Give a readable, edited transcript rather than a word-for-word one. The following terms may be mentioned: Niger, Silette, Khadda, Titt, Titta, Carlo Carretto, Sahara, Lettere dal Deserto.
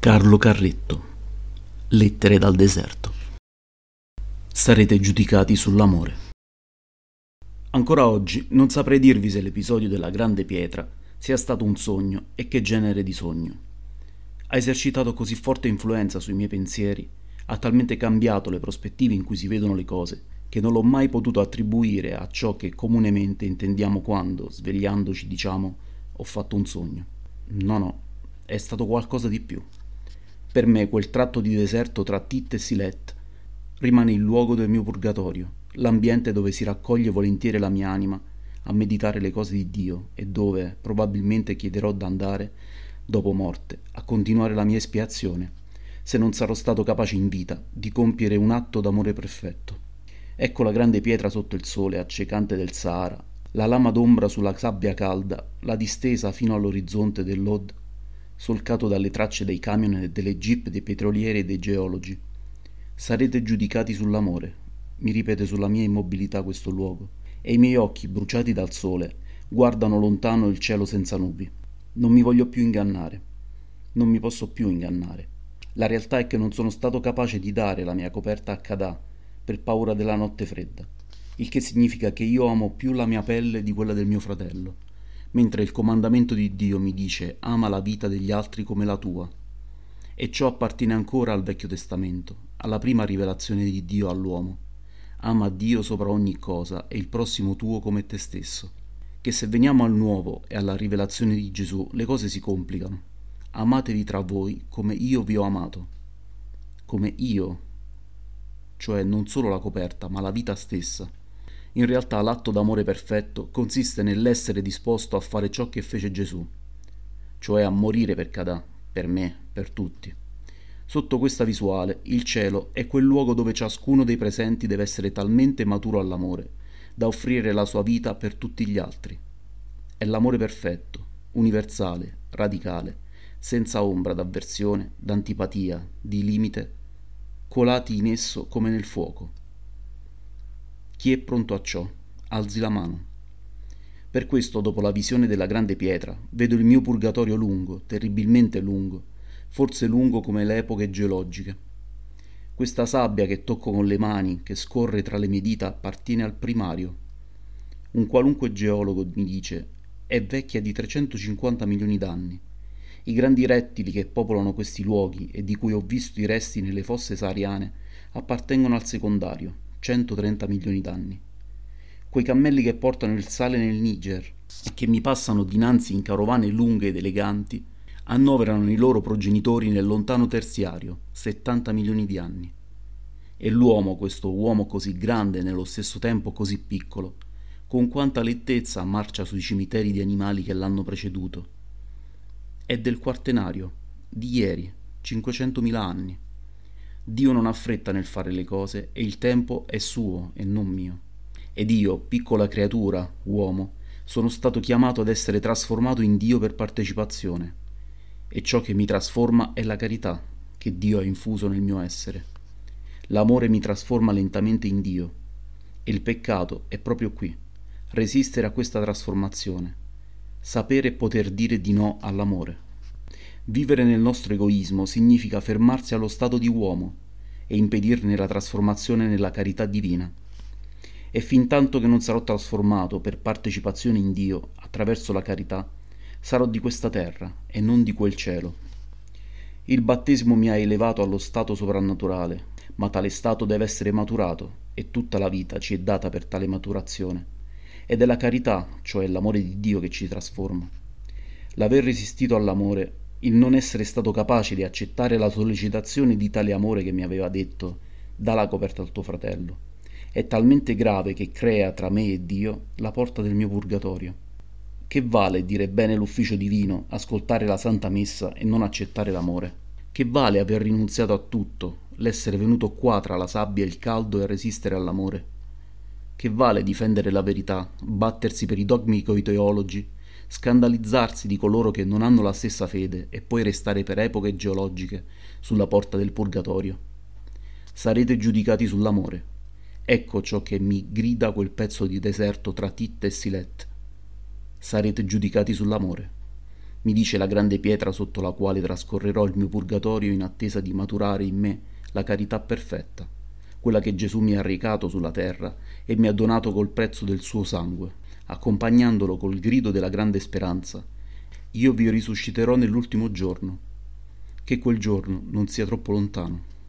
Carlo Carretto, Lettere dal Deserto. Sarete giudicati sull'amore. Ancora oggi non saprei dirvi se l'episodio della grande pietra sia stato un sogno e che genere di sogno. Ha esercitato così forte influenza sui miei pensieri, ha talmente cambiato le prospettive in cui si vedono le cose, che non l'ho mai potuto attribuire a ciò che comunemente intendiamo quando, svegliandoci, diciamo «ho fatto un sogno». No, è stato qualcosa di più. Per me quel tratto di deserto tra Titt e Silette rimane il luogo del mio purgatorio, l'ambiente dove si raccoglie volentieri la mia anima a meditare le cose di Dio e dove probabilmente chiederò d'andare, dopo morte, a continuare la mia espiazione, se non sarò stato capace in vita di compiere un atto d'amore perfetto. Ecco la grande pietra sotto il sole accecante del Sahara, la lama d'ombra sulla sabbia calda, la distesa fino all'orizzonte dell'Od, solcato dalle tracce dei camion e delle jeep dei petrolieri e dei geologi. Sarete giudicati sull'amore, mi ripete sulla mia immobilità questo luogo, e i miei occhi, bruciati dal sole, guardano lontano il cielo senza nubi. Non mi voglio più ingannare, non mi posso più ingannare. La realtà è che non sono stato capace di dare la mia coperta a Khadda per paura della notte fredda, il che significa che io amo più la mia pelle di quella del mio fratello, mentre il comandamento di Dio mi dice ama la vita degli altri come la tua, e ciò appartiene ancora al Vecchio Testamento, alla prima rivelazione di Dio all'uomo. Ama Dio sopra ogni cosa e il prossimo tuo come te stesso. Che se veniamo al Nuovo e alla rivelazione di Gesù, le cose si complicano. Amatevi tra voi come io vi ho amato. Come io, cioè non solo la coperta, ma la vita stessa. In realtà l'atto d'amore perfetto consiste nell'essere disposto a fare ciò che fece Gesù, cioè a morire per Khadda, per me, per tutti. Sotto questa visuale, il cielo è quel luogo dove ciascuno dei presenti deve essere talmente maturo all'amore da offrire la sua vita per tutti gli altri. È l'amore perfetto, universale, radicale, senza ombra d'avversione, d'antipatia, di limite, colati in esso come nel fuoco. Chi è pronto a ciò, alzi la mano. Per questo, dopo la visione della grande pietra, vedo il mio purgatorio lungo, terribilmente lungo, forse lungo come le epoche geologiche. Questa sabbia che tocco con le mani, che scorre tra le mie dita, appartiene al primario. Un qualunque geologo mi dice, è vecchia di 350 milioni d'anni. I grandi rettili che popolano questi luoghi e di cui ho visto i resti nelle fosse sahariane appartengono al secondario, 130 milioni d'anni. Quei cammelli che portano il sale nel Niger e che mi passano dinanzi in carovane lunghe ed eleganti annoverano i loro progenitori nel lontano terziario, 70 milioni di anni. E l'uomo, questo uomo così grande e nello stesso tempo così piccolo, con quanta lentezza marcia sui cimiteri di animali che l'hanno preceduto. È del quaternario, di ieri, 500.000 anni. Dio non ha fretta nel fare le cose e il tempo è suo e non mio. Ed io, piccola creatura, uomo, sono stato chiamato ad essere trasformato in Dio per partecipazione. E ciò che mi trasforma è la carità che Dio ha infuso nel mio essere. L'amore mi trasforma lentamente in Dio. E il peccato è proprio qui, resistere a questa trasformazione, sapere e poter dire di no all'amore. Vivere nel nostro egoismo significa fermarsi allo stato di uomo e impedirne la trasformazione nella carità divina. E fintanto che non sarò trasformato per partecipazione in Dio attraverso la carità, sarò di questa terra e non di quel cielo. Il battesimo mi ha elevato allo stato soprannaturale, ma tale stato deve essere maturato e tutta la vita ci è data per tale maturazione. Ed è la carità, cioè l'amore di Dio, che ci trasforma. L'aver resistito all'amore, il non essere stato capace di accettare la sollecitazione di tale amore che mi aveva detto «dà la coperta al tuo fratello», è talmente grave che crea tra me e Dio la porta del mio purgatorio. Che vale dire bene l'ufficio divino, ascoltare la santa messa e non accettare l'amore? Che vale aver rinunziato a tutto, l'essere venuto qua tra la sabbia e il caldo e resistere all'amore? Che vale difendere la verità, battersi per i dogmi coi teologi, scandalizzarsi di coloro che non hanno la stessa fede e poi restare per epoche geologiche sulla porta del purgatorio? Sarete giudicati sull'amore. Ecco ciò che mi grida quel pezzo di deserto tra Titta e Silette. Sarete giudicati sull'amore. mi dice la grande pietra sotto la quale trascorrerò il mio purgatorio in attesa di maturare in me la carità perfetta, quella che Gesù mi ha recato sulla terra e mi ha donato col prezzo del suo sangue, accompagnandolo col grido della grande speranza: io vi risusciterò nell'ultimo giorno. Che quel giorno non sia troppo lontano.